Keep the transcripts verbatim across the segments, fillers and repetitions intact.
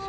sí.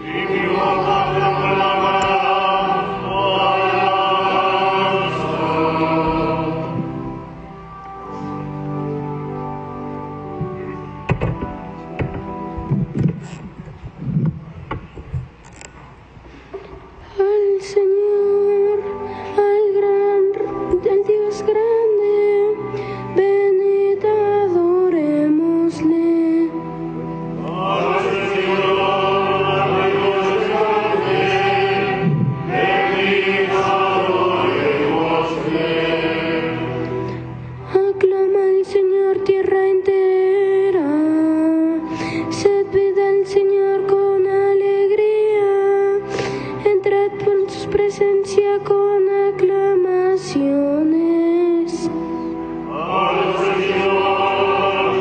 Y mi boca proclamará tu alabanza. Al Señor, al gran, al Dios grande, ven y te adorémosle. Al Señor. Con aclamaciones. Al Señor,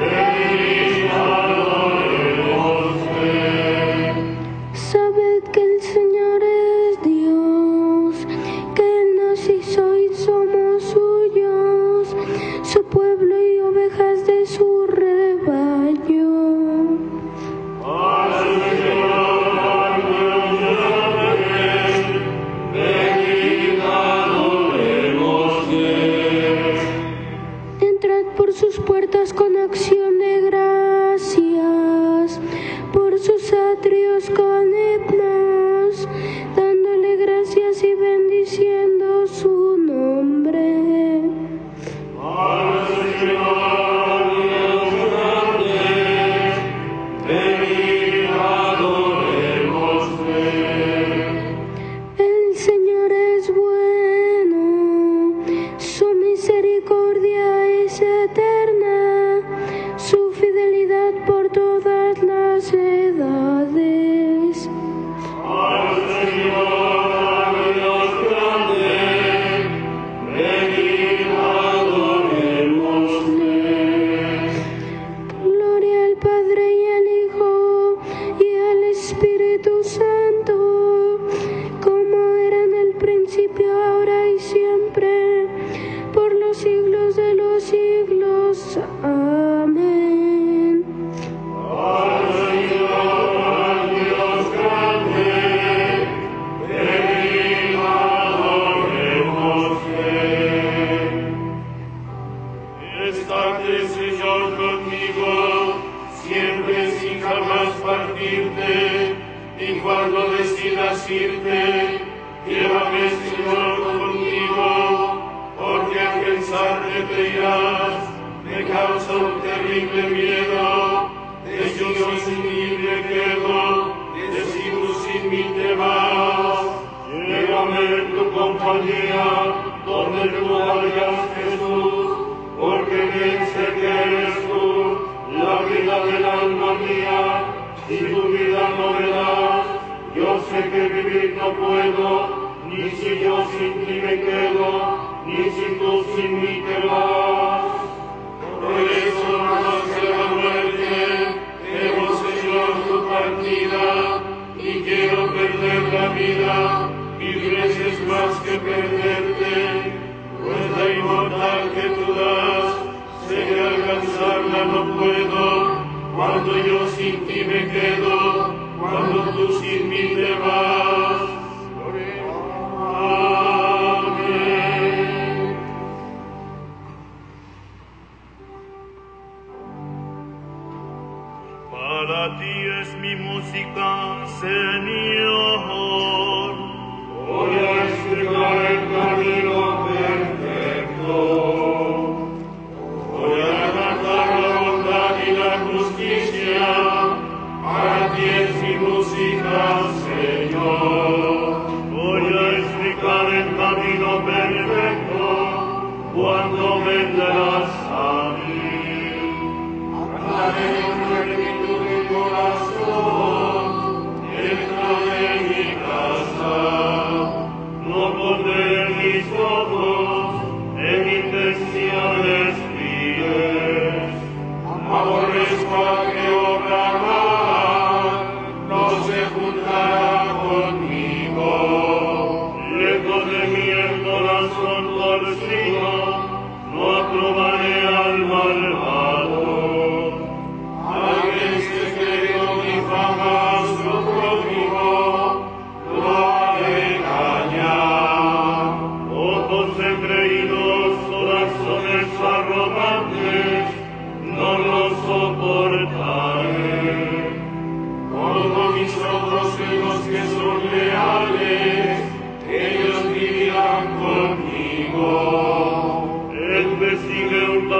venid, adorémosle. Sabed que el Señor es Dios, que Él nos hizo y somos suyos, su pueblo y ovejas de su rebaño. Al Señor. Sus puertas con acción de gracias, por sus atrios con himnos, dándole gracias y bendiciendo su nombre. Al Señor, Dios grande, venid, adorémosle. El Señor es bueno, su misericordia es eterna.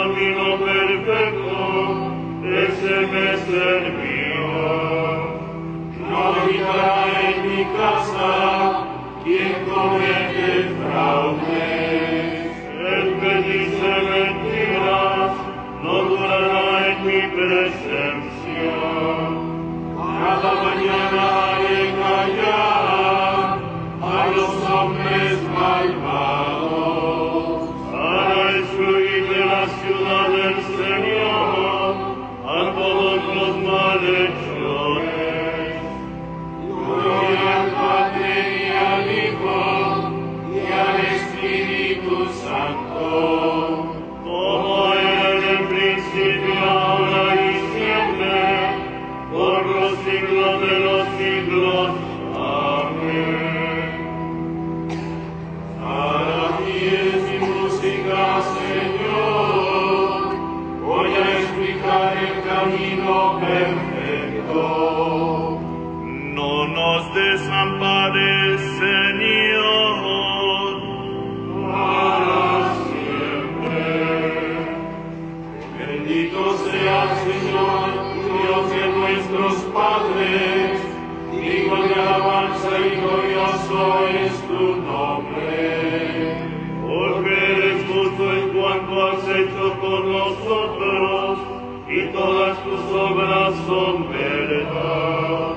camino perfecto, ese me servirá. No habitará en mi casa quien comete fraude. El que dice mentiras no durará en mi presencia. Cada mañana haré callar a los hombres malvados. Hará excluir de la ciudad del Señor a todos los malhechores. Gloria al Padre y al Hijo y al Espíritu Santo. Como era en el principio, ahora y siempre, por los siglos de los siglos. Amén. Para ti es mi música, Señor. Voy a explicar el camino perfecto. No nos desampares, Señor, para siempre. Bendito sea, Señor, Dios de nuestros padres, digno de alabanza y glorioso es tu nombre. Porque eres justo en cuanto has hecho con nosotros, y todas tus obras son verdad.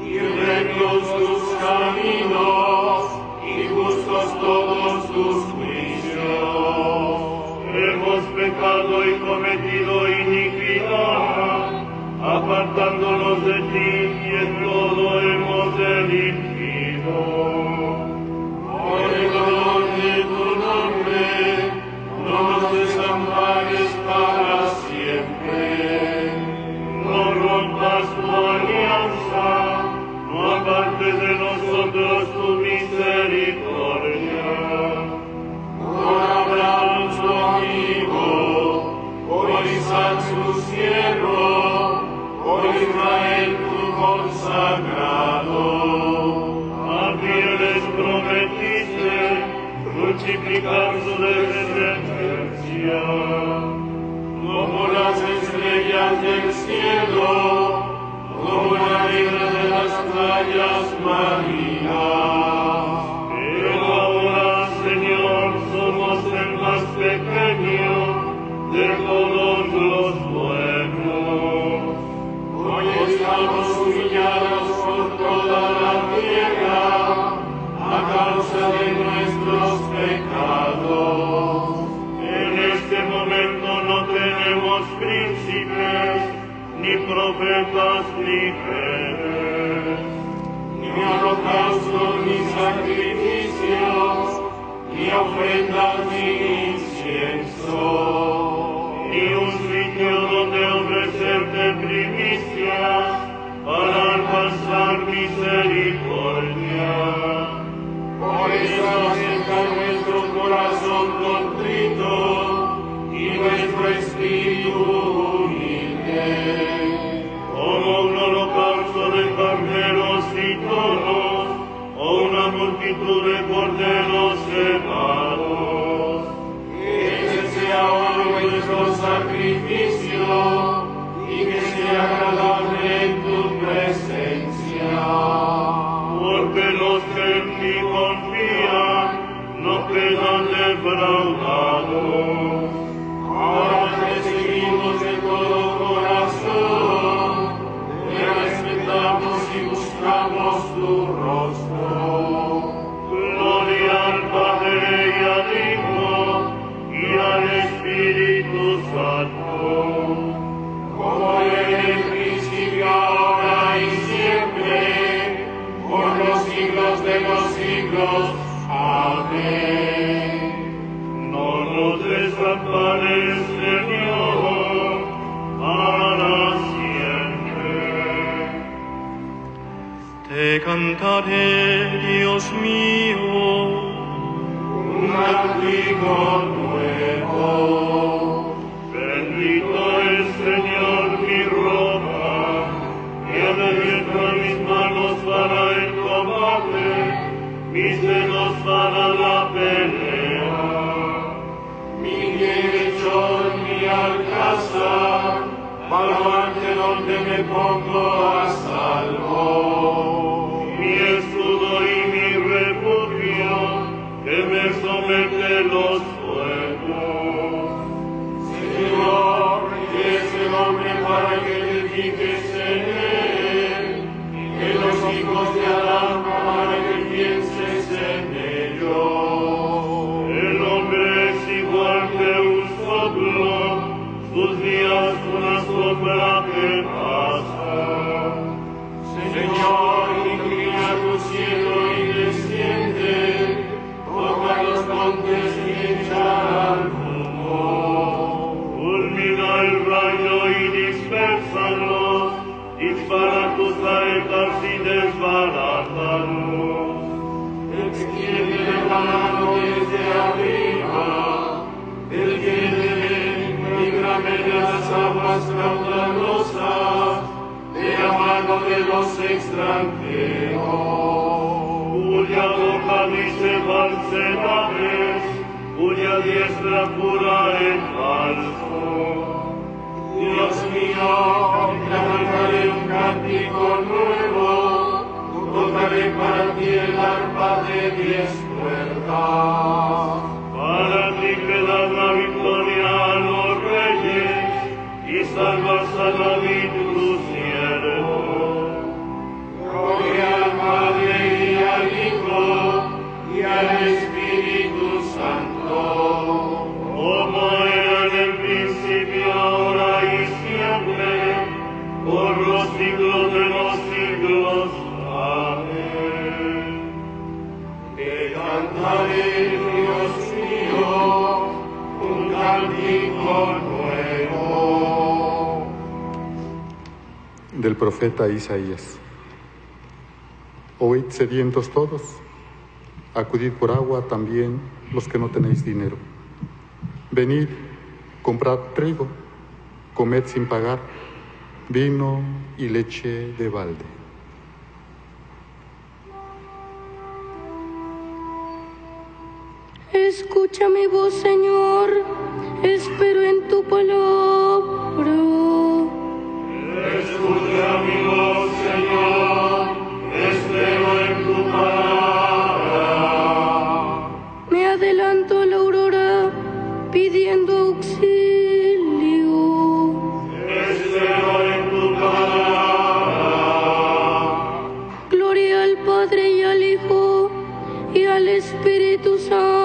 Y rectos tus caminos, y justos todos tus juicios. Hemos pecado y cometido iniquidad, apartándonos de ti, y en todo hemos delinquido. Por el honor de tu nombre, no nos desampares para siempre. No rompas tu alianza, no apartes de nosotros tu misericordia. Por Abraham su amigo, por Isaac su siervo, por Israel tu consagrado. A ti les prometiste multiplicar su descendencia, como las estrellas del cielo, como la arena de las playas marinas. Pero ahora, Señor, somos el más pequeño de todos los pueblos. Hoy estamos humillados por toda la tierra a causa de nuestros pecados. En este momento no tenemos príncipes, ni profetas, ni reyes, ni holocaustos, ni sacrificios, ni ofrendas, ni incienso, ni un sitio donde ofrecerte primicias para alcanzar misericordia. Por eso acepta nuestro corazón contrito y nuestro espíritu humilde. Como un holocausto de carneros y toros, o una multitud de corderos cebados. Ese sea hoy nuestro sacrificio, y que sea agradable en tu presencia. Porque los que en ti confían no quedan defraudados. Ahora recibimos de todo corazón, te respetamos y buscamos tu rostro. Gloria al Padre y al Hijo y al Espíritu Santo. Como en el principio, ahora y siempre, por los siglos de los siglos. Amén. No nos desampares, Señor, para siempre. Te cantaré, Dios mío, un cántico nuevo. Bendito es, Señor, mi ropa, que adereza mis manos para el combate, mis dedos para la pelea, mi derecho, mi me pongo a salvo. Mi escudo y mi refugio, que me somete los fuegos. Señor, que es el hombre para que te fijes en él, que los hijos de Adán para que pienses en ellos. El hombre es igual que un soplo, sus días una sombra que pasa. Señor, inclina tu cielo y desciende, toca los montes y echa al humo. Fulmina el rayo y dispérsalos, dispara tus saetas y desbarátalos. Extiende la mano desde arriba, el que líbrame de las aguas caudalosas, de la mano de los extranjeros. Cuya boca dice falsedades, cuya diestra pura en falso. Dios mío, te cantaré un cántico nuevo, tocaré para ti el arpa de diez cuerdas. Para ti que das la victoria a los reyes y salvas a David tu siervo. Gloria al Padre y al Hijo y al Espíritu Santo, como era en el principio, ahora y siempre, por los siglos de los siglos. Amén. Te cantaré, Dios, un cántico nuevo. Del profeta Isaías. Oíd sedientos todos, acudid por agua también los que no tenéis dinero. Venid, comprad trigo, comed sin pagar, vino y leche de balde. Escucha mi voz, Señor, espero en tu palabra. Escucha mi voz, Señor, espero en tu palabra. Me adelanto a la aurora pidiendo auxilio. Espero en tu palabra. Gloria al Padre y al Hijo y al Espíritu Santo.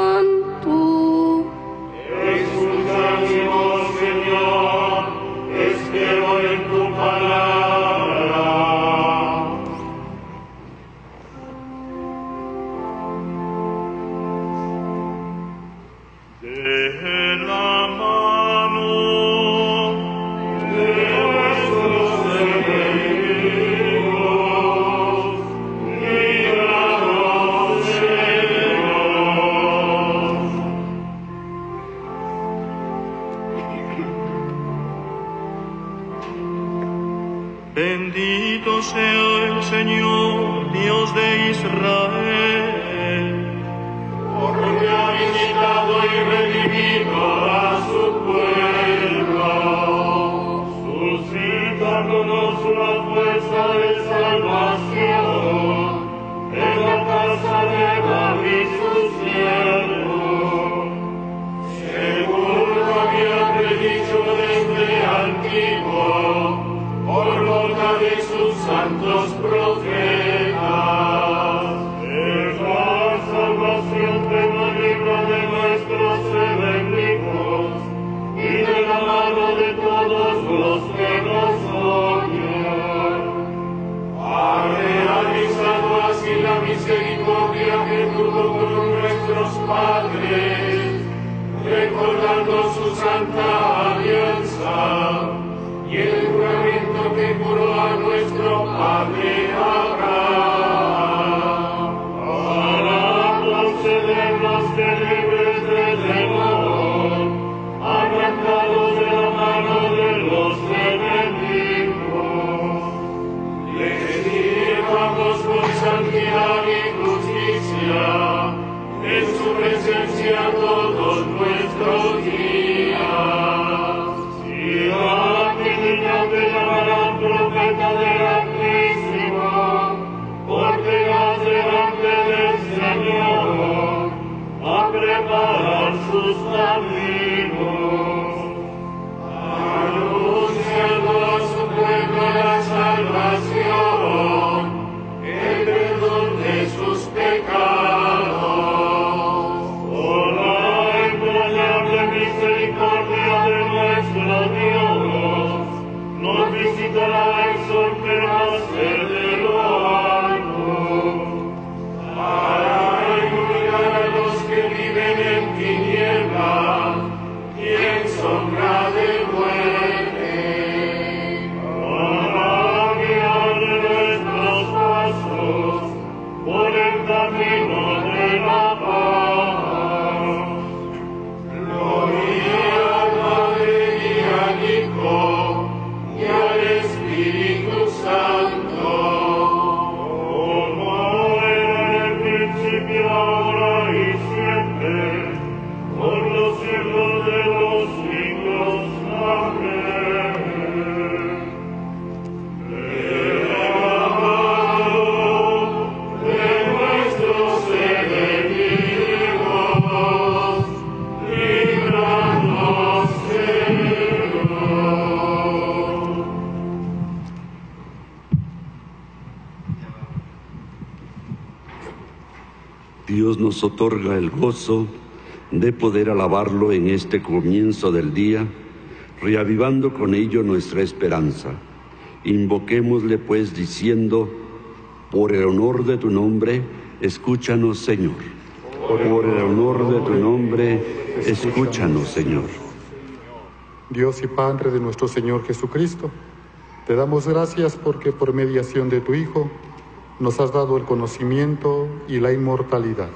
Gracias. Dios nos otorga el gozo de poder alabarlo en este comienzo del día, reavivando con ello nuestra esperanza. Invoquémosle pues diciendo: por el honor de tu nombre, escúchanos, Señor. Por el honor de tu nombre, escúchanos, Señor. Dios y Padre de nuestro Señor Jesucristo, te damos gracias porque por mediación de tu Hijo nos has dado el conocimiento y la inmortalidad.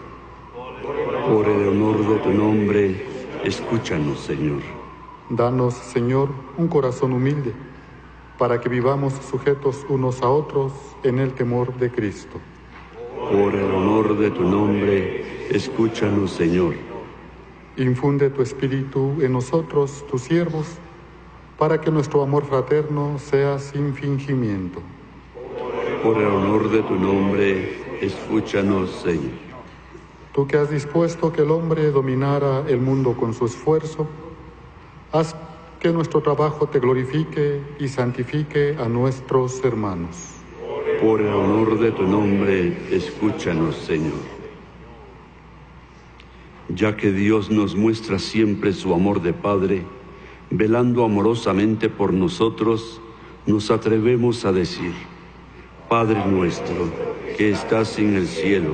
Por el honor de tu nombre, escúchanos, Señor. Danos, Señor, un corazón humilde, para que vivamos sujetos unos a otros en el temor de Cristo. Por el honor de tu nombre, escúchanos, Señor. Infunde tu espíritu en nosotros, tus siervos, para que nuestro amor fraterno sea sin fingimiento. Por el honor de tu nombre, escúchanos, Señor. Tú que has dispuesto que el hombre dominara el mundo con su esfuerzo, haz que nuestro trabajo te glorifique y santifique a nuestros hermanos. Por el honor de tu nombre, escúchanos, Señor. Ya que Dios nos muestra siempre su amor de Padre, velando amorosamente por nosotros, nos atrevemos a decir: Padre nuestro, que estás en el cielo,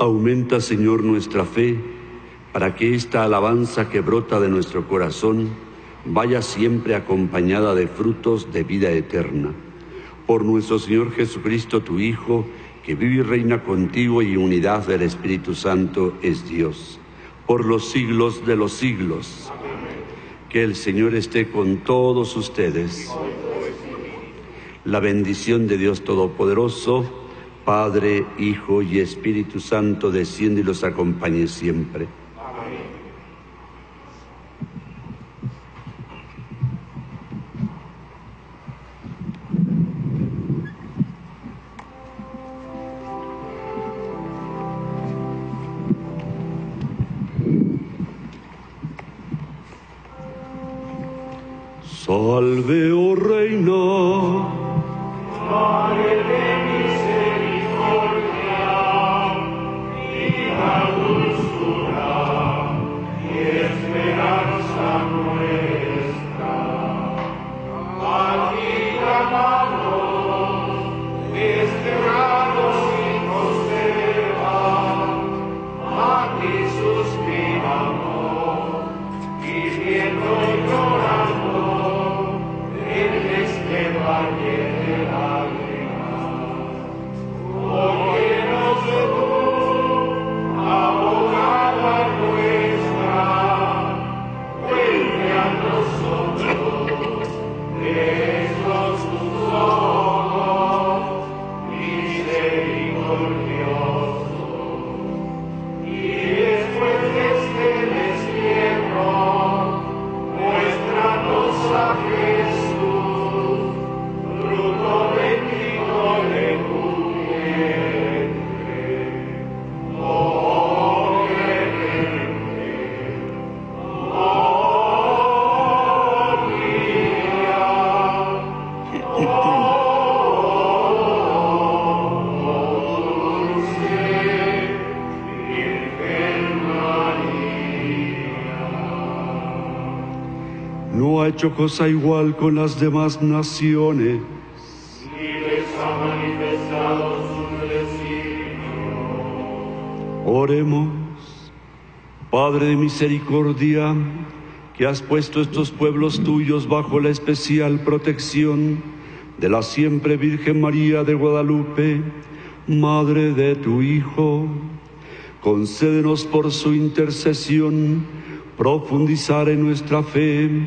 Aumenta, Señor, nuestra fe, para que esta alabanza que brota de nuestro corazón vaya siempre acompañada de frutos de vida eterna. Por nuestro Señor Jesucristo, tu Hijo, que vive y reina contigo y unidad del Espíritu Santo es Dios, por los siglos de los siglos. Amén. Que el Señor esté con todos ustedes. La bendición de Dios Todopoderoso, Padre, Hijo y Espíritu Santo, desciende y los acompañe siempre. Salve, oh Reina, Madre de misericordia, vida, dulzura y esperanza nuestra. A ti llamamos, desterrados hijos de Eva, a ti suspiramos, viviendo y llorando de lágrimas. Óyenos tú, abogada nuestra, vuelve a nosotros esos tus ojos misericordiosos, y después de este destierro, muéstranos a Jesús. Hecho cosa igual con las demás naciones, y les ha manifestado su designio. Oremos. Padre de misericordia, que has puesto estos pueblos tuyos bajo la especial protección de la siempre Virgen María de Guadalupe, Madre de tu Hijo, concédenos por su intercesión profundizar en nuestra fe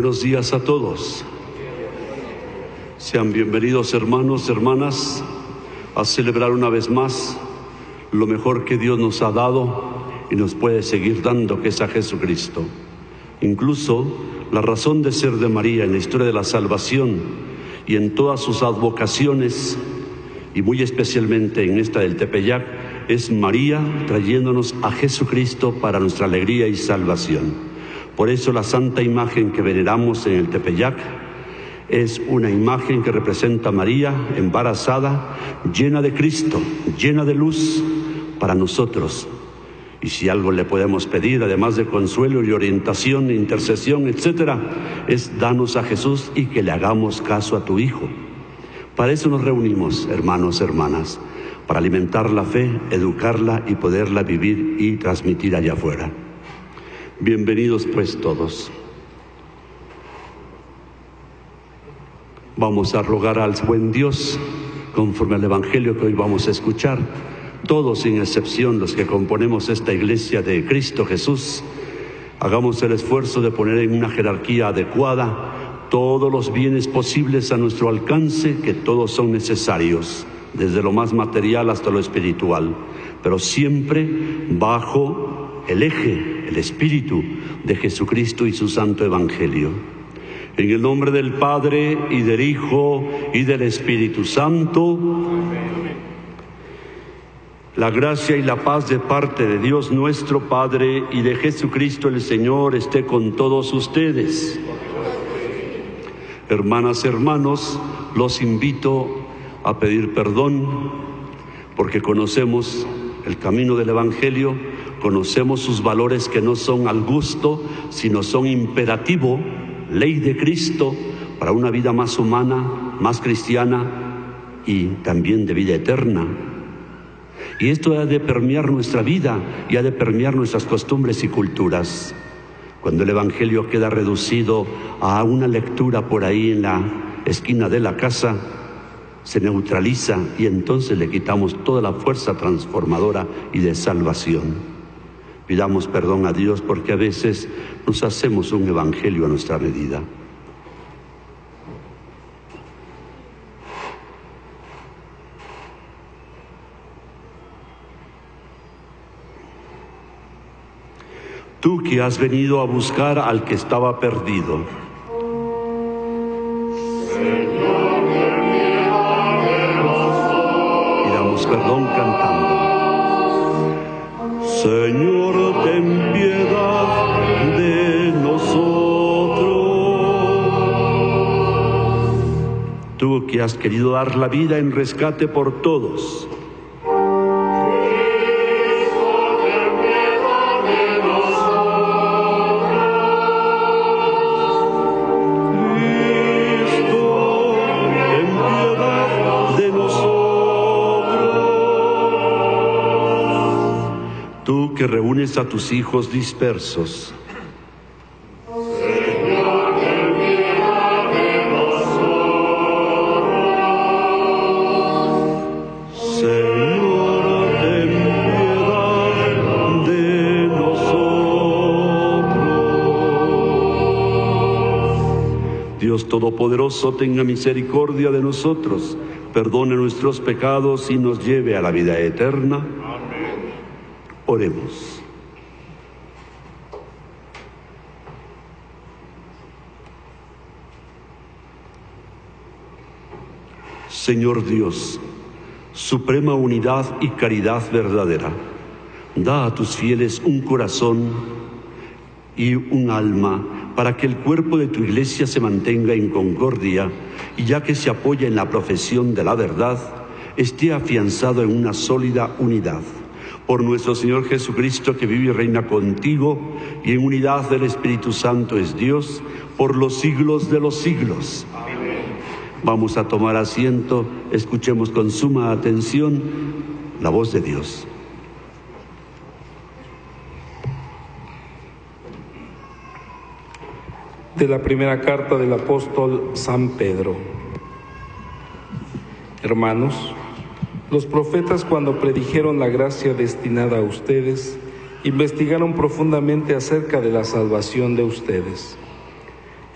Buenos días a todos. Sean bienvenidos, hermanos, hermanas, a celebrar una vez más lo mejor que Dios nos ha dado y nos puede seguir dando, que es a Jesucristo. Incluso la razón de ser de María en la historia de la salvación y en todas sus advocaciones, y muy especialmente en esta del Tepeyac, es María trayéndonos a Jesucristo para nuestra alegría y salvación. Por eso la santa imagen que veneramos en el Tepeyac es una imagen que representa a María embarazada, llena de Cristo, llena de luz para nosotros. Y si algo le podemos pedir, además de consuelo y orientación, intercesión, etcétera, es danos a Jesús y que le hagamos caso a tu Hijo. Para eso nos reunimos, hermanos, hermanas, para alimentar la fe, educarla y poderla vivir y transmitir allá afuera. Bienvenidos pues todos. Vamos a rogar al buen Dios, conforme al Evangelio que hoy vamos a escuchar, todos sin excepción los que componemos esta Iglesia de Cristo Jesús, hagamos el esfuerzo de poner en una jerarquía adecuada todos los bienes posibles a nuestro alcance, que todos son necesarios, desde lo más material hasta lo espiritual, pero siempre bajo el eje, el espíritu de Jesucristo y su Santo Evangelio. En el nombre del Padre, y del Hijo, y del Espíritu Santo. Amén. La gracia y la paz de parte de Dios nuestro Padre y de Jesucristo el Señor esté con todos ustedes. Hermanas, hermanos, los invito a pedir perdón porque conocemos el camino del Evangelio, conocemos sus valores que no son al gusto, sino son imperativo, ley de Cristo para una vida más humana, más cristiana y también de vida eterna. Y esto ha de permear nuestra vida y ha de permear nuestras costumbres y culturas. Cuando el Evangelio queda reducido a una lectura por ahí en la esquina de la casa, se neutraliza y entonces le quitamos toda la fuerza transformadora y de salvación. Pidamos perdón a Dios porque a veces nos hacemos un evangelio a nuestra medida. Tú que has venido a buscar al que estaba perdido. Señor, mira. Y damos perdón cantando. Señor, ten piedad de nosotros. Tú que has querido dar la vida en rescate por todos. Que reúnes a tus hijos dispersos. Señor, ten piedad de nosotros. Señor, ten piedad de nosotros. Dios Todopoderoso, tenga misericordia de nosotros, perdone nuestros pecados y nos lleve a la vida eterna. Oremos. Señor Dios, suprema unidad y caridad verdadera, da a tus fieles un corazón y un alma para que el cuerpo de tu Iglesia se mantenga en concordia y ya que se apoya en la profesión de la verdad, esté afianzado en una sólida unidad. Por nuestro Señor Jesucristo, que vive y reina contigo, y en unidad del Espíritu Santo es Dios, por los siglos de los siglos. Amén. Vamos a tomar asiento, escuchemos con suma atención la voz de Dios. De la primera carta del apóstol San Pedro. Hermanos, los profetas, cuando predijeron la gracia destinada a ustedes, investigaron profundamente acerca de la salvación de ustedes.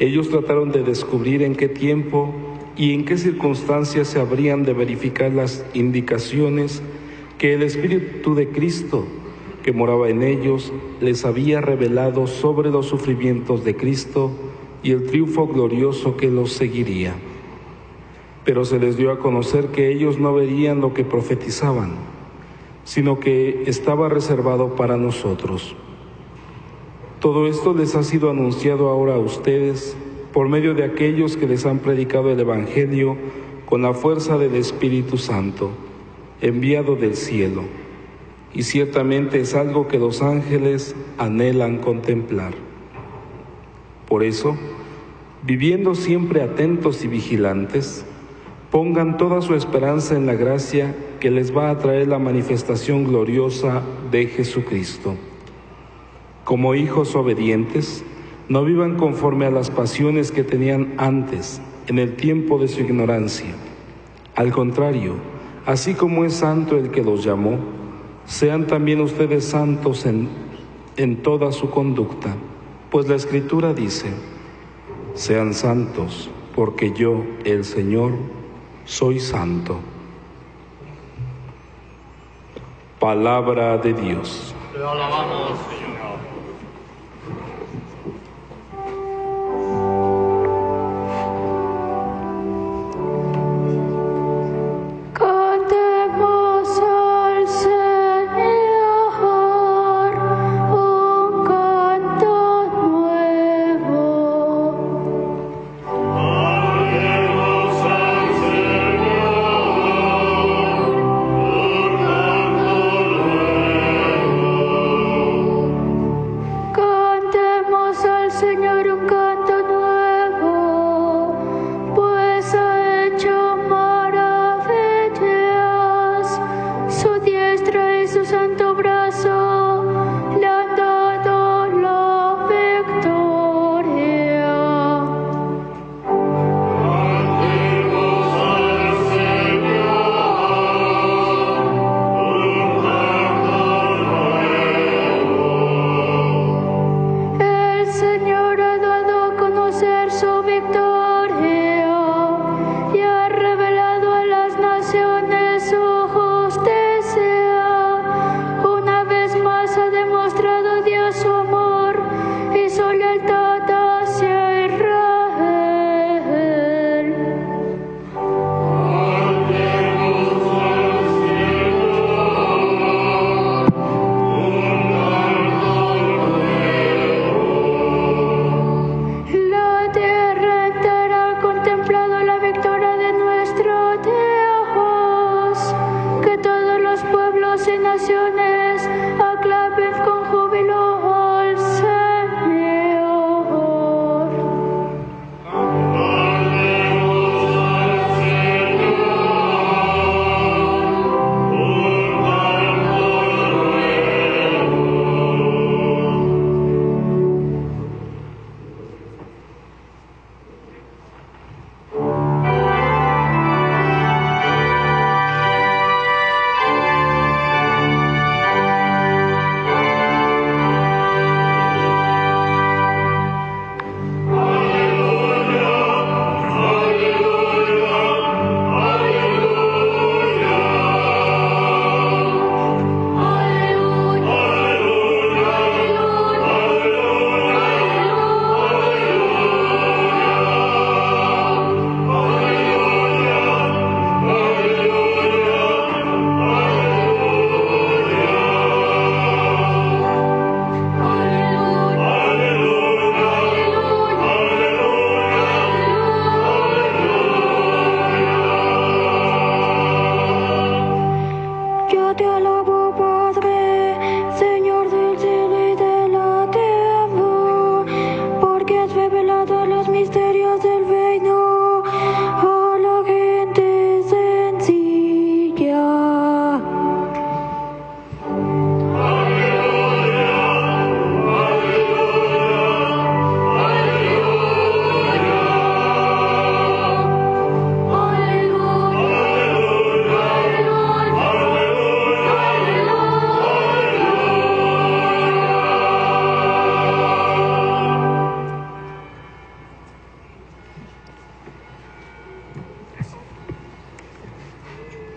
Ellos trataron de descubrir en qué tiempo y en qué circunstancias se habrían de verificar las indicaciones que el Espíritu de Cristo, que moraba en ellos, les había revelado sobre los sufrimientos de Cristo y el triunfo glorioso que los seguiría. Pero se les dio a conocer que ellos no verían lo que profetizaban, sino que estaba reservado para nosotros. Todo esto les ha sido anunciado ahora a ustedes por medio de aquellos que les han predicado el Evangelio con la fuerza del Espíritu Santo, enviado del cielo, y ciertamente es algo que los ángeles anhelan contemplar. Por eso, viviendo siempre atentos y vigilantes, pongan toda su esperanza en la gracia que les va a traer la manifestación gloriosa de Jesucristo. Como hijos obedientes, no vivan conforme a las pasiones que tenían antes, en el tiempo de su ignorancia. Al contrario, así como es santo el que los llamó, sean también ustedes santos en, en toda su conducta, pues la Escritura dice: sean santos, porque yo, el Señor, soy santo. Palabra de Dios. Te alabamos, Señor.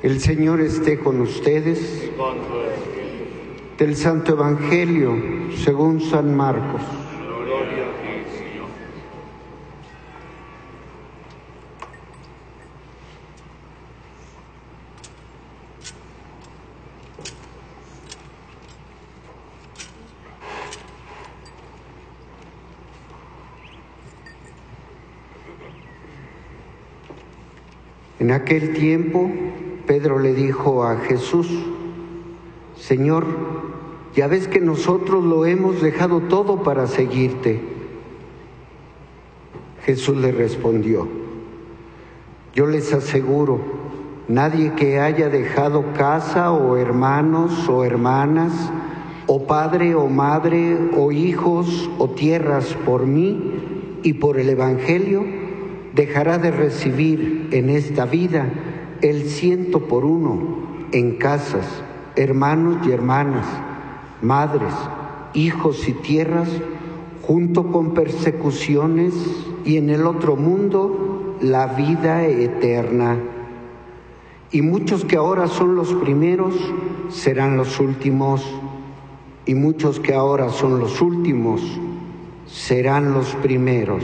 El Señor esté con ustedes. Del Santo Evangelio según San Marcos. Gloria a ti, Señor. En aquel tiempo, Pedro le dijo a Jesús: Señor, ya ves que nosotros lo hemos dejado todo para seguirte. Jesús le respondió: Yo les aseguro, nadie que haya dejado casa o hermanos o hermanas, o padre o madre, o hijos o tierras por mí y por el Evangelio, dejará de recibir en esta vida el ciento por uno en casas, hermanos y hermanas, madres, hijos y tierras, junto con persecuciones, y en el otro mundo la vida eterna. Y muchos que ahora son los primeros serán los últimos, y muchos que ahora son los últimos serán los primeros.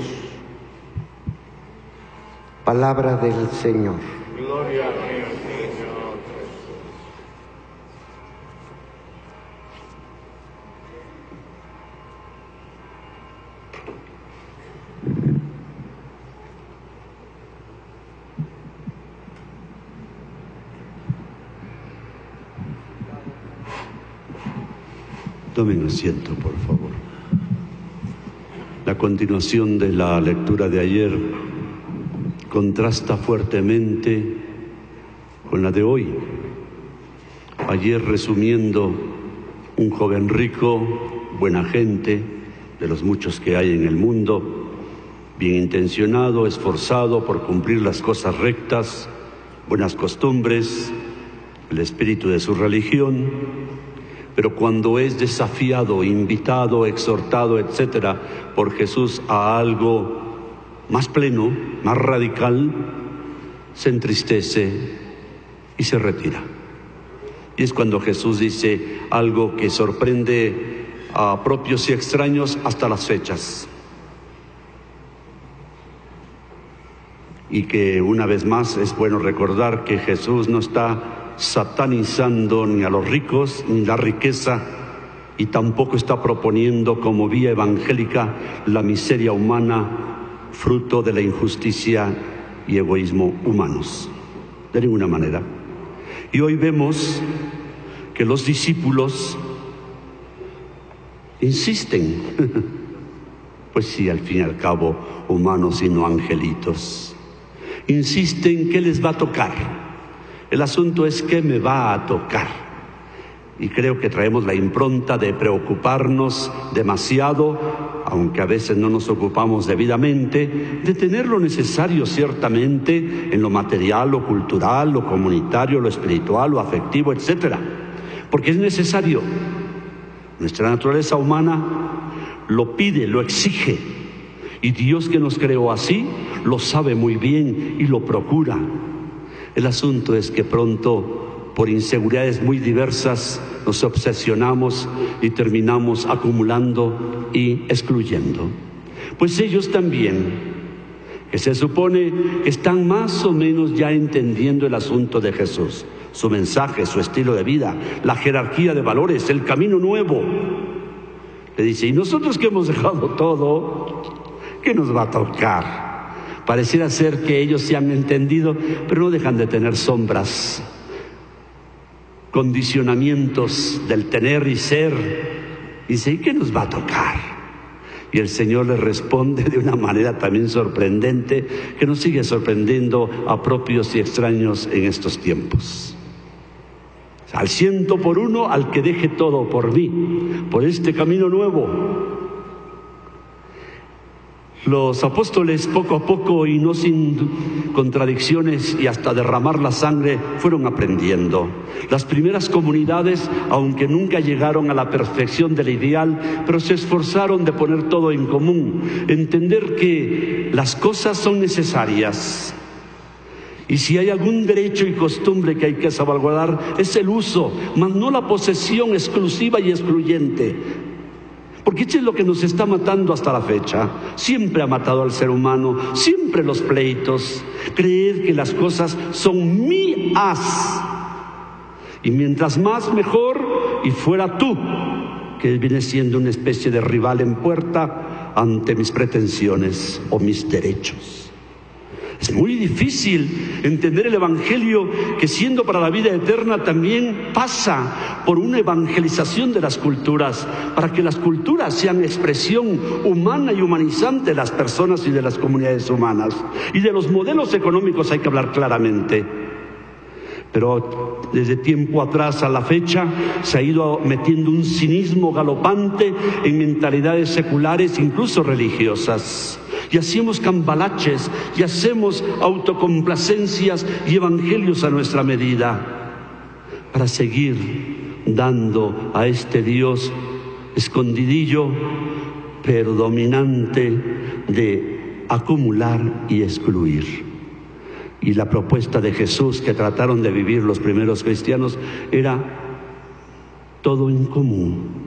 Palabra del Señor. Gloria a Dios. Tomen asiento, por favor. La continuación de la lectura de ayer contrasta fuertemente con la de hoy. Ayer, resumiendo, un joven rico, buena gente, de los muchos que hay en el mundo, bien intencionado, esforzado por cumplir las cosas rectas, buenas costumbres, el espíritu de su religión, pero cuando es desafiado, invitado, exhortado, etcétera, por Jesús a algo más pleno, más radical, se entristece y se retira. Y es cuando Jesús dice algo que sorprende a propios y extraños hasta las fechas. Y que una vez más es bueno recordar que Jesús no está satanizando ni a los ricos ni la riqueza, y tampoco está proponiendo como vía evangélica la miseria humana, fruto de la injusticia y egoísmo humanos, de ninguna manera. Y hoy vemos que los discípulos insisten, pues sí, al fin y al cabo, humanos y no angelitos, insisten que les va a tocar. El asunto es que me va a tocar. Y creo que traemos la impronta de preocuparnos demasiado, aunque a veces no nos ocupamos debidamente, de tener lo necesario ciertamente en lo material, lo cultural, lo comunitario, lo espiritual, lo afectivo, etcétera. Porque es necesario. Nuestra naturaleza humana lo pide, lo exige. Y Dios, que nos creó así, lo sabe muy bien y lo procura. El asunto es que pronto, por inseguridades muy diversas, nos obsesionamos y terminamos acumulando y excluyendo. Pues ellos también, que se supone que están más o menos ya entendiendo el asunto de Jesús, su mensaje, su estilo de vida, la jerarquía de valores, el camino nuevo. Le dice: y nosotros que hemos dejado todo, ¿qué nos va a tocar? Pareciera ser que ellos se han entendido, pero no dejan de tener sombras, condicionamientos del tener y ser. Dice: ¿y qué nos va a tocar? Y el Señor les responde de una manera también sorprendente, que nos sigue sorprendiendo a propios y extraños en estos tiempos. Al ciento por uno, al que deje todo por mí, por este camino nuevo. Los apóstoles, poco a poco y no sin contradicciones y hasta derramar la sangre, fueron aprendiendo. Las primeras comunidades, aunque nunca llegaron a la perfección del ideal, pero se esforzaron de poner todo en común, entender que las cosas son necesarias Y si hay algún derecho y costumbre que hay que salvaguardar, es el uso, mas no la posesión exclusiva y excluyente. Porque eso es lo que nos está matando hasta la fecha. Siempre ha matado al ser humano, siempre los pleitos, creer que las cosas son mías. Y mientras más mejor, y fuera tú, que viene siendo una especie de rival en puerta ante mis pretensiones o mis derechos. Es muy difícil entender el Evangelio, que siendo para la vida eterna también pasa por una evangelización de las culturas, para que las culturas sean expresión humana y humanizante de las personas y de las comunidades humanas. Y de los modelos económicos hay que hablar claramente. Pero desde tiempo atrás a la fecha se ha ido metiendo un cinismo galopante en mentalidades seculares, incluso religiosas. Y hacemos cambalaches, y hacemos autocomplacencias y evangelios a nuestra medida, para seguir dando a este Dios escondidillo, pero dominante, de acumular y excluir. Y la propuesta de Jesús que trataron de vivir los primeros cristianos era todo en común.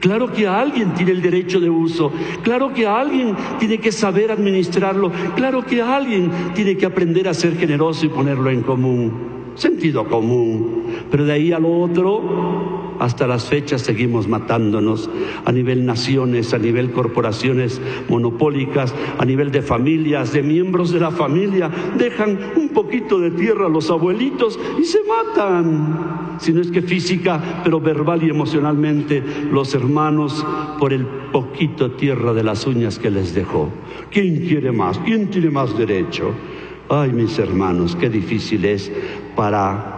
Claro que alguien tiene el derecho de uso, claro que alguien tiene que saber administrarlo, claro que alguien tiene que aprender a ser generoso y ponerlo en común, sentido común. Pero de ahí al otro, hasta las fechas seguimos matándonos a nivel naciones, a nivel corporaciones monopólicas, a nivel de familias, de miembros de la familia. Dejan un poquito de tierra a los abuelitos y se matan, si no es que física, pero verbal y emocionalmente, los hermanos por el poquito tierra de las uñas que les dejó. ¿Quién quiere más? ¿Quién tiene más derecho? Ay, mis hermanos, qué difícil es para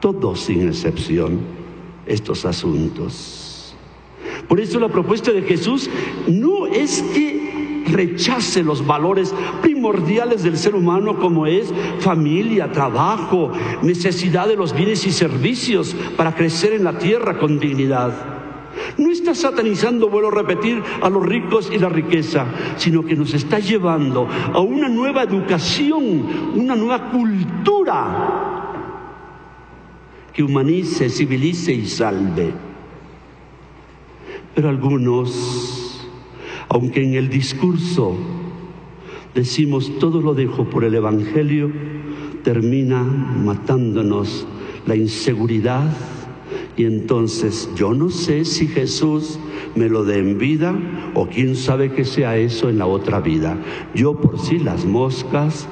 todos, sin excepción, estos asuntos. Por eso la propuesta de Jesús no es que rechace los valores primordiales del ser humano, como es familia, trabajo, necesidad de los bienes y servicios para crecer en la tierra con dignidad. No está satanizando, vuelvo a repetir, a los ricos y la riqueza, sino que nos está llevando a una nueva educación, una nueva cultura que humanice, civilice y salve. Pero algunos, aunque en el discurso decimos todo lo dejo por el Evangelio, termina matándonos la inseguridad, y entonces yo no sé si Jesús me lo dé en vida, o quién sabe que sea eso en la otra vida. Yo, por si las moscas,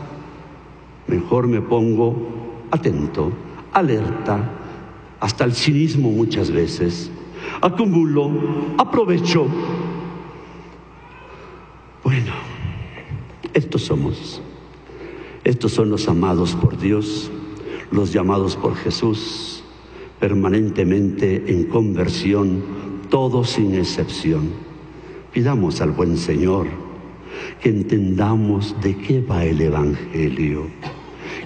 mejor me pongo atento, alerta, hasta el cinismo muchas veces. Acumulo, aprovecho. Bueno, estos somos. Estos son los amados por Dios, los llamados por Jesús, permanentemente en conversión, todos sin excepción. Pidamos al buen Señor que entendamos de qué va el Evangelio,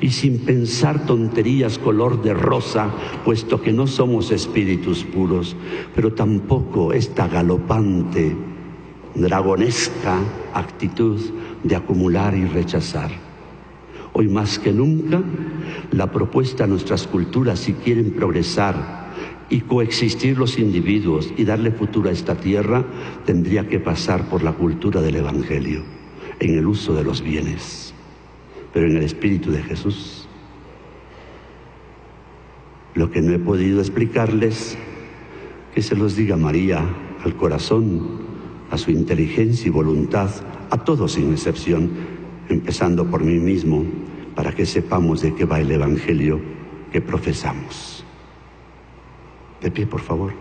y sin pensar tonterías color de rosa, puesto que no somos espíritus puros, pero tampoco esta galopante, dragonesca actitud de acumular y rechazar. Hoy más que nunca, la propuesta a nuestras culturas, si quieren progresar y coexistir los individuos y darle futuro a esta tierra, tendría que pasar por la cultura del Evangelio, en el uso de los bienes, pero en el Espíritu de Jesús. Lo que no he podido explicarles, que se los diga María al corazón, a su inteligencia y voluntad, a todos sin excepción, empezando por mí mismo, para que sepamos de qué va el Evangelio que profesamos. De pie, por favor.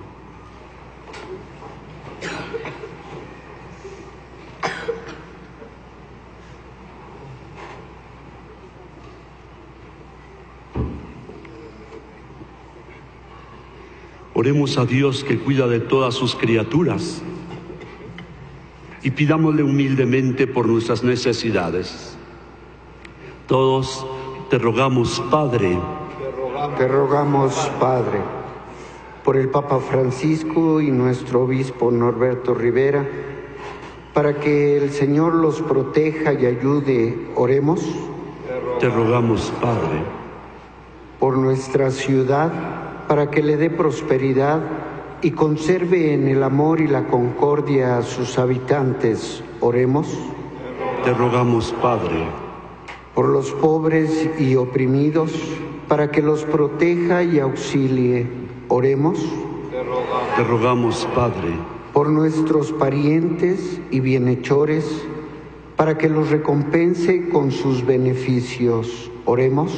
Oremos a Dios, que cuida de todas sus criaturas, y pidámosle humildemente por nuestras necesidades. Todos te rogamos, Padre. Te rogamos, Padre, por el Papa Francisco y nuestro obispo Norberto Rivera, para que el Señor los proteja y ayude. Oremos. Te rogamos, te rogamos, Padre, por nuestra ciudad, para que le dé prosperidad y conserve en el amor y la concordia a sus habitantes. Oremos. Te rogamos, Padre, por los pobres y oprimidos, para que los proteja y auxilie. Oremos. Te rogamos, Te rogamos Padre, por nuestros parientes y bienhechores, para que los recompense con sus beneficios. Oremos.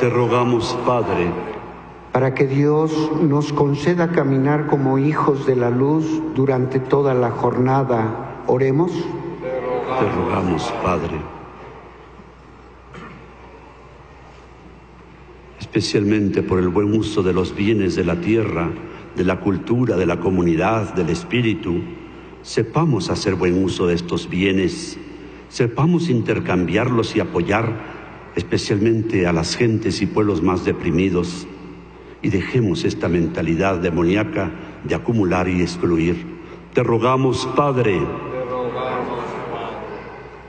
Te rogamos, Padre, para que Dios nos conceda caminar como hijos de la luz durante toda la jornada. Oremos. Te rogamos, Te rogamos Padre, especialmente por el buen uso de los bienes de la tierra, de la cultura, de la comunidad, del espíritu. Sepamos hacer buen uso de estos bienes, sepamos intercambiarlos y apoyar especialmente a las gentes y pueblos más deprimidos, y dejemos esta mentalidad demoníaca de acumular y excluir. Te rogamos, Padre. Te rogamos, Padre.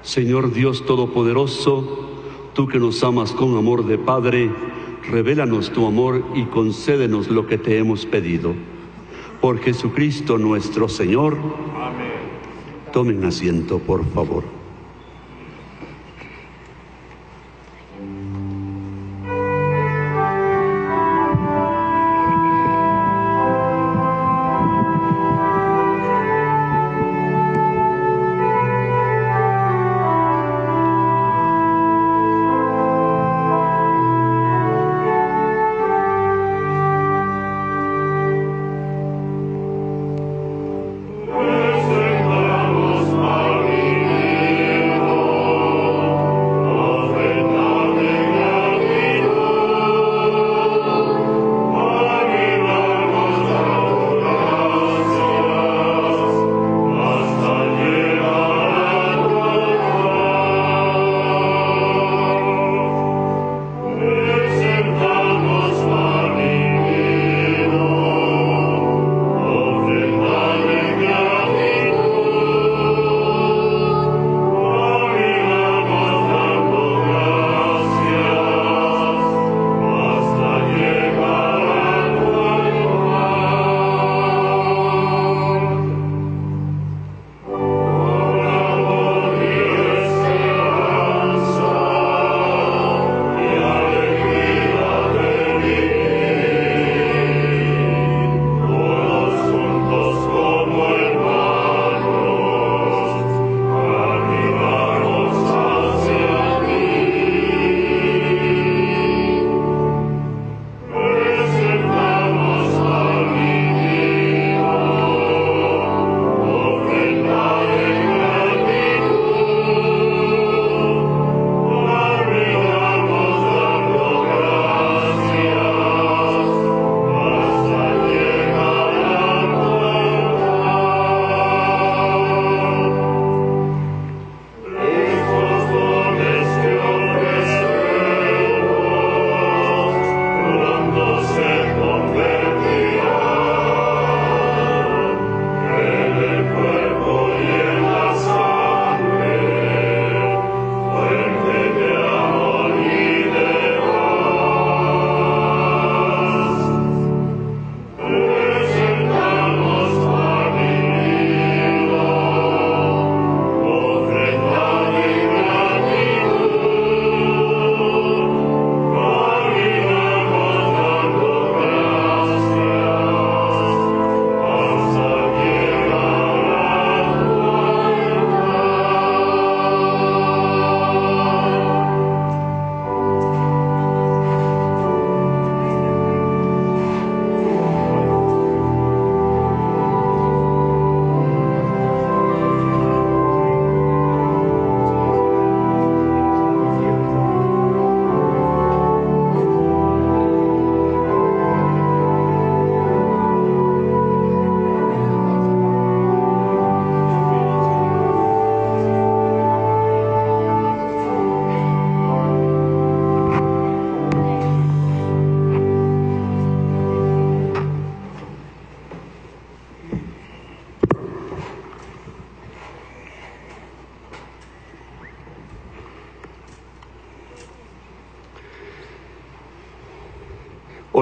Señor Dios Todopoderoso, tú que nos amas con amor de Padre, revélanos tu amor y concédenos lo que te hemos pedido. Por Jesucristo nuestro Señor. Amén. Tomen asiento, por favor. Thank you.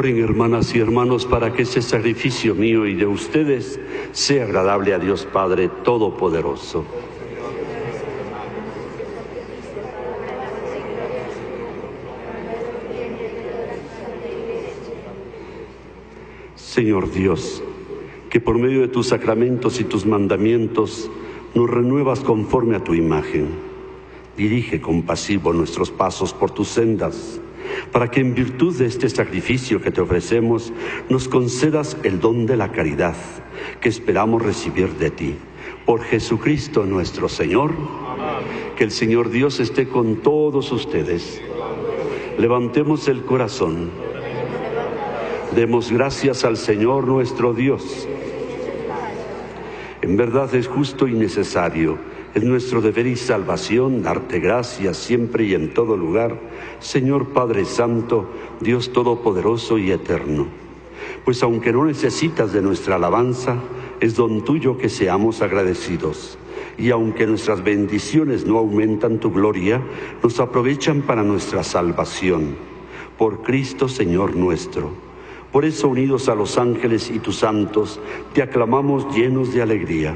Oren, hermanas y hermanos, para que ese sacrificio mío y de ustedes sea agradable a Dios Padre Todopoderoso. Señor Dios, que por medio de tus sacramentos y tus mandamientos nos renuevas conforme a tu imagen, dirige compasivo nuestros pasos por tus sendas, para que en virtud de este sacrificio que te ofrecemos nos concedas el don de la caridad que esperamos recibir de ti. Por Jesucristo nuestro Señor. Amén. Que el Señor Dios esté con todos ustedes. Levantemos el corazón. Demos gracias al Señor nuestro Dios. En verdad es justo y necesario, es nuestro deber y salvación darte gracias siempre y en todo lugar, Señor Padre Santo, Dios Todopoderoso y Eterno. Pues aunque no necesitas de nuestra alabanza, es don tuyo que seamos agradecidos. Y aunque nuestras bendiciones no aumentan tu gloria, nos aprovechan para nuestra salvación. Por Cristo, Señor nuestro. Por eso, unidos a los ángeles y tus santos, te aclamamos llenos de alegría.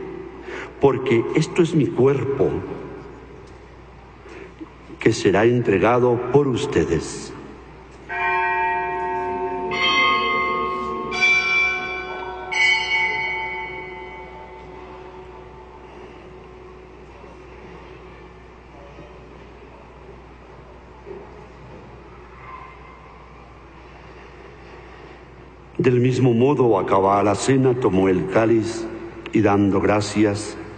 porque esto es mi cuerpo, que será entregado por ustedes». Del mismo modo, acabada la cena, tomó el cáliz y dando gracias,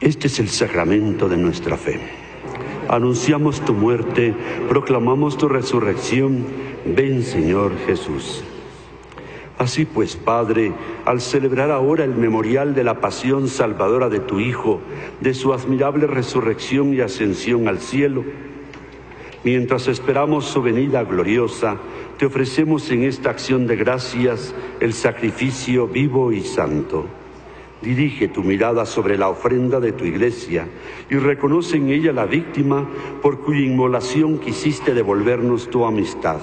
Este es el sacramento de nuestra fe. Anunciamos tu muerte, proclamamos tu resurrección. Ven, Señor Jesús. Así pues, Padre, al celebrar ahora el memorial de la pasión salvadora de tu Hijo, de su admirable resurrección y ascensión al cielo, Mientras esperamos su venida gloriosa, te ofrecemos en esta acción de gracias el sacrificio vivo y santo. Dirige tu mirada sobre la ofrenda de tu iglesia y reconoce en ella la víctima por cuya inmolación quisiste devolvernos tu amistad,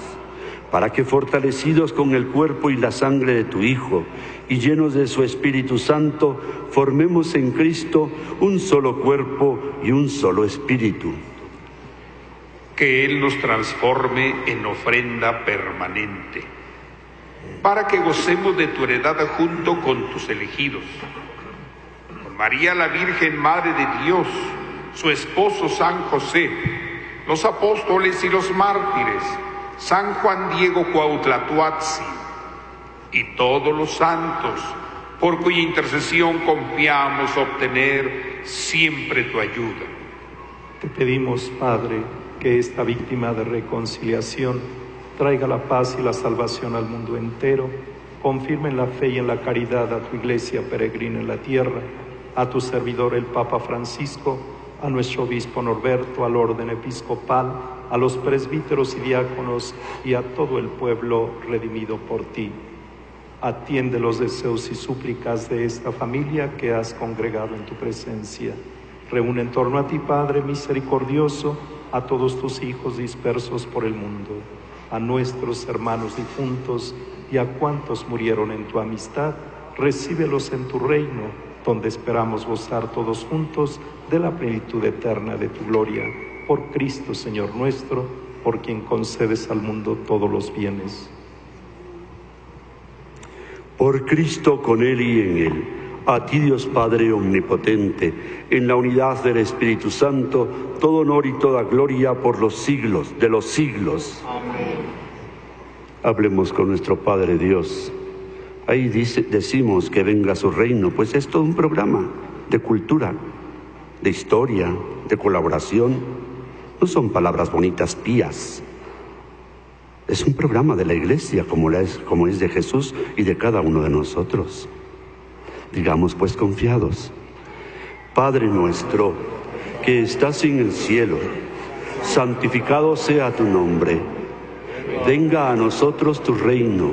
para que, fortalecidos con el cuerpo y la sangre de tu Hijo y llenos de su Espíritu Santo, formemos en Cristo un solo cuerpo y un solo espíritu. Que Él nos transforme en ofrenda permanente, para que gocemos de tu heredad junto con tus elegidos. Con María la Virgen, Madre de Dios, su esposo San José, los apóstoles y los mártires, San Juan Diego Cuauhtlatoatzin y todos los santos, por cuya intercesión confiamos obtener siempre tu ayuda. Te pedimos, Padre, que esta víctima de reconciliación traiga la paz y la salvación al mundo entero. Confirme en la fe y en la caridad a tu iglesia peregrina en la tierra, a tu servidor el Papa Francisco, a nuestro obispo Norberto, al orden episcopal, a los presbíteros y diáconos y a todo el pueblo redimido por ti. Atiende los deseos y súplicas de esta familia que has congregado en tu presencia. Reúne en torno a ti, Padre misericordioso, a todos tus hijos dispersos por el mundo, a nuestros hermanos difuntos y a cuantos murieron en tu amistad. Recíbelos en tu reino, donde esperamos gozar todos juntos de la plenitud eterna de tu gloria. Por Cristo, Señor nuestro, por quien concedes al mundo todos los bienes. Por Cristo, con Él y en Él, a ti, Dios Padre omnipotente, en la unidad del Espíritu Santo, todo honor y toda gloria por los siglos de los siglos. Amén. Hablemos con nuestro Padre Dios. Ahí dice, decimos que venga su reino, pues es todo un programa de cultura, de historia, de colaboración. No son palabras bonitas, pías. Es un programa de la Iglesia, como, la es, como es de Jesús y de cada uno de nosotros. Digamos pues confiados: Padre nuestro, que estás en el cielo, santificado sea tu nombre. Venga a nosotros tu reino.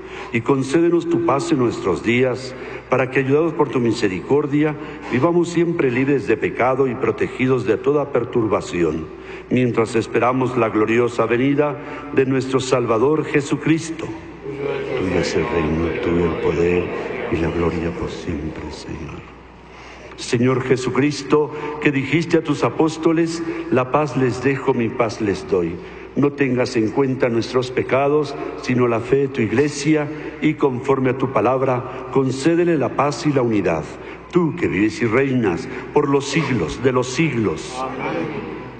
y concédenos tu paz en nuestros días, para que, ayudados por tu misericordia, vivamos siempre libres de pecado y protegidos de toda perturbación, mientras esperamos la gloriosa venida de nuestro Salvador Jesucristo. Tuyo es el reino, tuyo el poder y la gloria por siempre, Señor. Señor Jesucristo, que dijiste a tus apóstoles: la paz les dejo, mi paz les doy. No tengas en cuenta nuestros pecados, sino la fe de tu iglesia, y conforme a tu palabra, concédele la paz y la unidad. Tú que vives y reinas por los siglos de los siglos. Amén.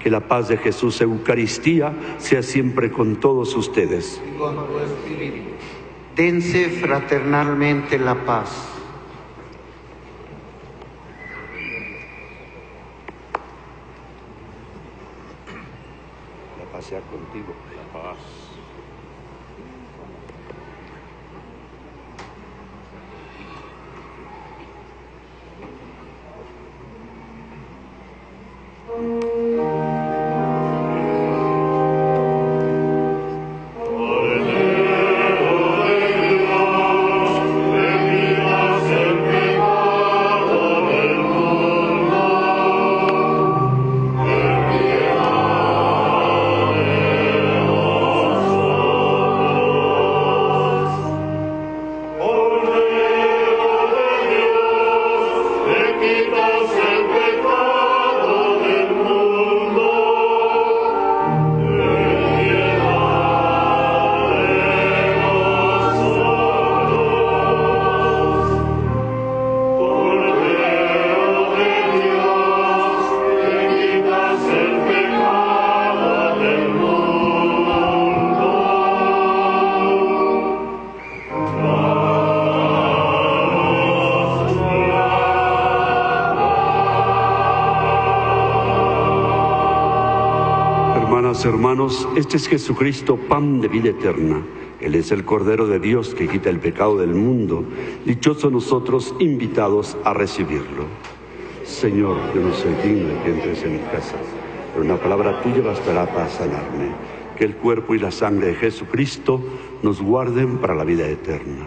Que la paz de Jesús, Eucaristía, sea siempre con todos ustedes. Dense fraternalmente la paz. La paz sea contigo. La paz. Amados hermanos, este es Jesucristo, pan de vida eterna. Él es el Cordero de Dios que quita el pecado del mundo. Dichosos nosotros, invitados a recibirlo. Señor, yo no soy digno de que entres en mi casa, pero una palabra tuya bastará para sanarme. Que el cuerpo y la sangre de Jesucristo nos guarden para la vida eterna.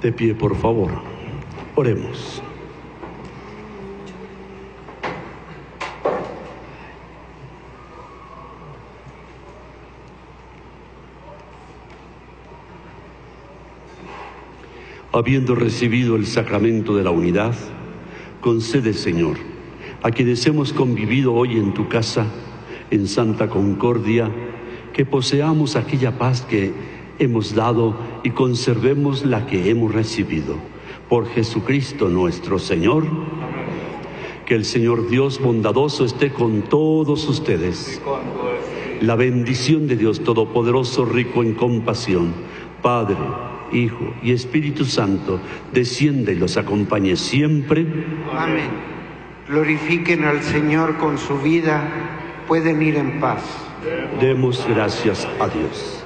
De pie, por favor. Oremos. Habiendo recibido el sacramento de la unidad, concede, Señor, a quienes hemos convivido hoy en tu casa, en santa concordia, que poseamos aquella paz que hemos dado y conservemos la que hemos recibido. Por Jesucristo nuestro Señor. Que el Señor Dios bondadoso esté con todos ustedes. La bendición de Dios Todopoderoso, rico en compasión, Padre, Hijo y Espíritu Santo, descienda y los acompañe siempre. Amén. Glorifiquen al Señor con su vida. Pueden ir en paz. Demos gracias a Dios.